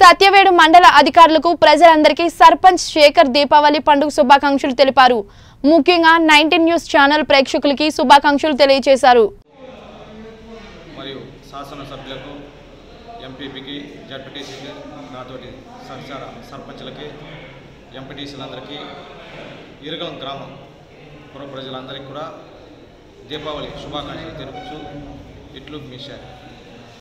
సత్యవేడు మండల అధికారులకు ప్రజలందరికీ సర్పంచ్ శేఖర్ దీపావళి పండుగ శుభాకాంక్షలు తెలిపారు. ముఖ్యంగా 19 న్యూస్ ఛానల్ ప్రేక్షకులకు శుభాకాంక్షలు తెలియజేశారు. మరియు శాసన సభ్యులకు ఎంపీపీకి జడ్పీటీసీకి నాతోటి సహచార సర్పంచులకి ఎంపీటీసీలందరికీ ఇరుగలం గ్రామం పుర ప్రజలందరికీ కూడా దీపావళి శుభాకాంక్షలు తెలుపుతూ ఇట్లు మీ శేఖర్.